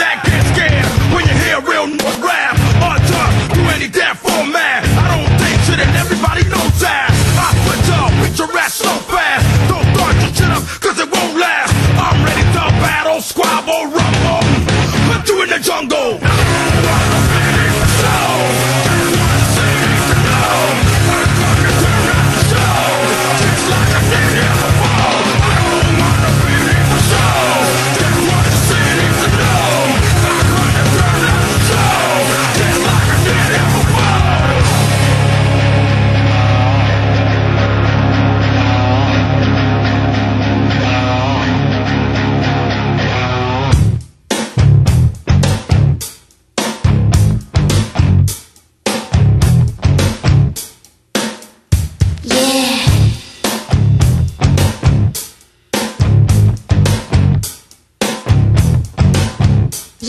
that get scared when you hear real north rap. On top, do any damn for man. I don't think shit and everybody knows that. I put up with your ass so fast. Don't start your shit up, cause it won't last. I'm ready to battle, squabble, rumble. Put you in the jungle.